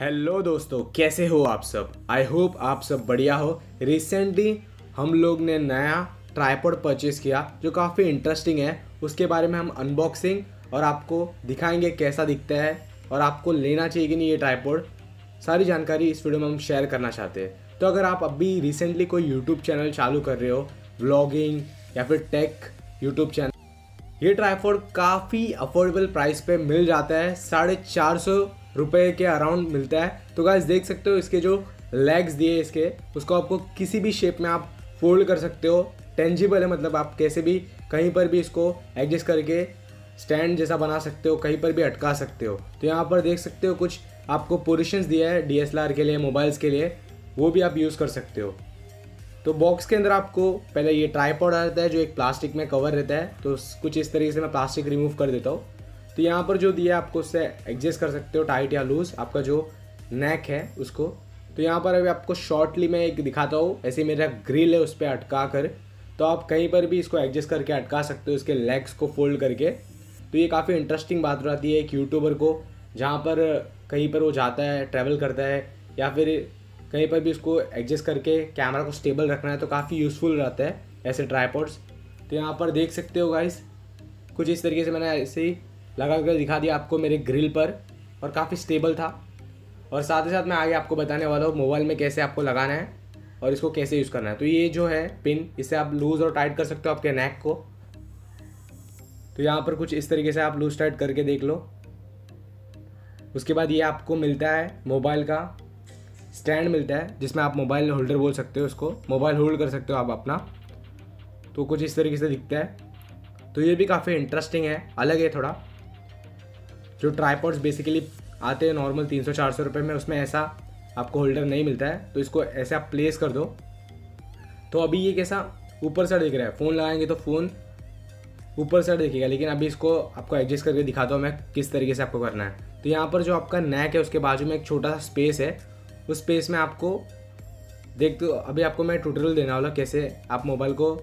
Hello दोस्तों, कैसे हो आप सब। आई होप आप सब बढ़िया हो। रिसेंटली हम लोग ने नया ट्राइपॉड परचेज़ किया जो काफ़ी इंटरेस्टिंग है। उसके बारे में हम अनबॉक्सिंग और आपको दिखाएंगे कैसा दिखता है और आपको लेना चाहिए कि नहीं ये ट्राइपॉड, सारी जानकारी इस वीडियो में हम शेयर करना चाहते हैं। तो अगर आप अभी रिसेंटली कोई यूट्यूब चैनल चालू कर रहे हो, व्लॉगिंग या फिर टेक यूट्यूब चैनल, ये ट्राइपॉड काफ़ी अफोर्डेबल प्राइस पर मिल जाता है। 450 रुपये के अराउंड मिलता है। तो गाइस देख सकते हो इसके जो लेग्स दिए इसके, उसको आपको किसी भी शेप में आप फोल्ड कर सकते हो। टेंजिबल है, मतलब आप कैसे भी कहीं पर भी इसको एडजस्ट करके स्टैंड जैसा बना सकते हो, कहीं पर भी अटका सकते हो। तो यहाँ पर देख सकते हो कुछ आपको पोजिशंस दिया है DSLR के लिए, मोबाइल्स के लिए, वो भी आप यूज़ कर सकते हो। तो बॉक्स के अंदर आपको पहले ये ट्राइपॉड रहता है जो एक प्लास्टिक में कवर रहता है। तो कुछ इस तरीके से मैं प्लास्टिक रिमूव कर देता हूँ। तो यहाँ पर जो दिया है आपको उससे एडजस्ट कर सकते हो, टाइट या लूज़, आपका जो नेक है उसको। तो यहाँ पर अभी आपको शॉर्टली मैं एक दिखाता हूँ। ऐसे मेरा ग्रिल है उस पर अटका कर, तो आप कहीं पर भी इसको एडजस्ट करके अटका सकते हो, इसके लेग्स को फोल्ड करके। तो ये काफ़ी इंटरेस्टिंग बात रहती है एक यूट्यूबर को, जहाँ पर कहीं पर वो जाता है, ट्रैवल करता है या फिर कहीं पर भी उसको एडजस्ट करके कैमरा को स्टेबल रखना है, तो काफ़ी यूज़फुल रहता है ऐसे ट्राइपॉड्स। तो यहाँ पर देख सकते हो गाइस, कुछ इस तरीके से मैंने ऐसे ही लगा कर दिखा दिया आपको मेरे ग्रिल पर, और काफ़ी स्टेबल था। और साथ ही साथ मैं आगे आपको बताने वाला हूँ मोबाइल में कैसे आपको लगाना है और इसको कैसे यूज़ करना है। तो ये जो है पिन, इससे आप लूज़ और टाइट कर सकते हो आपके नेक को। तो यहाँ पर कुछ इस तरीके से आप लूज़ टाइट करके देख लो। उसके बाद ये आपको मिलता है मोबाइल का स्टैंड मिलता है, जिसमें आप मोबाइल होल्डर बोल सकते हो, उसको मोबाइल होल्ड कर सकते हो आप अपना। तो कुछ इस तरीके से दिखता है। तो ये भी काफ़ी इंटरेस्टिंग है, अलग है थोड़ा। जो ट्राइपॉड्स बेसिकली आते हैं नॉर्मल 300-400 रुपये में, उसमें ऐसा आपको होल्डर नहीं मिलता है। तो इसको ऐसे आप प्लेस कर दो, तो अभी ये कैसा ऊपर से दिख रहा है। फ़ोन लगाएंगे तो फ़ोन ऊपर से दिखेगा, लेकिन अभी इसको आपको एडजस्ट करके दिखाता हूँ मैं किस तरीके से आपको करना है। तो यहाँ पर जो आपका नेक है उसके बाजू में एक छोटा सा स्पेस है, उस स्पेस में आपको देखते हो। अभी आपको मैं ट्यूटोरियल देने वाला कैसे आप मोबाइल को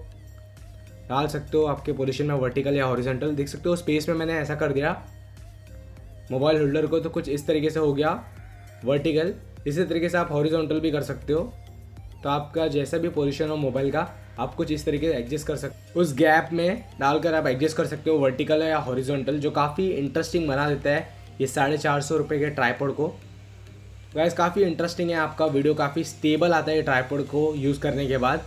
डाल सकते हो आपके पोजिशन में, वर्टिकल या हॉरिजॉन्टल। देख सकते हो स्पेस में मैंने ऐसा कर दिया मोबाइल होल्डर को, तो कुछ इस तरीके से हो गया वर्टिकल। इसी तरीके से आप हॉरिजॉन्टल भी कर सकते हो। तो आपका जैसा भी पोजीशन हो मोबाइल का, आप कुछ इस तरीके से एडजस्ट कर सकते हो, उस गैप में डालकर आप एडजस्ट कर सकते हो वर्टिकल या हॉरिजॉन्टल, जो काफ़ी इंटरेस्टिंग बना देता है ये 450 रुपये के ट्राइपॉड को। गाइस काफ़ी इंटरेस्टिंग है, आपका वीडियो काफ़ी स्टेबल आता है ये ट्राइपॉड को यूज़ करने के बाद।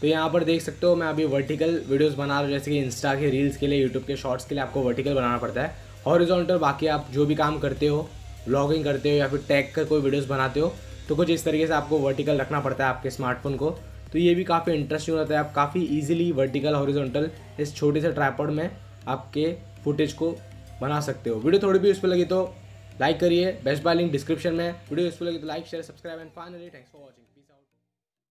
तो यहाँ पर देख सकते हो मैं अभी वर्टिकल वीडियोज़ बना रहा हूँ, जैसे कि इंस्टा के रील्स के लिए, यूट्यूब के शॉर्ट्स के लिए आपको वर्टिकल बनाना पड़ता है। हॉरिजॉन्टल बाकी आप जो भी काम करते हो, व्लॉगिंग करते हो या फिर टैग का कोई वीडियोस बनाते हो, तो कुछ इस तरीके से आपको वर्टिकल रखना पड़ता है आपके स्मार्टफोन को। तो ये भी काफ़ी इंटरेस्टिंग रहता है, आप काफ़ी इजीली वर्टिकल हॉरिजॉन्टल इस छोटे से ट्राइपॉड में आपके फुटेज को बना सकते हो। वीडियो थोड़ी भी यूज़फुल लगी तो लाइक करिए, बेस्ट बाय लिंक डिस्क्रिप्शन में। वीडियो यूज़फुल लगी तो like, share, subscribe and finally thanks for watching.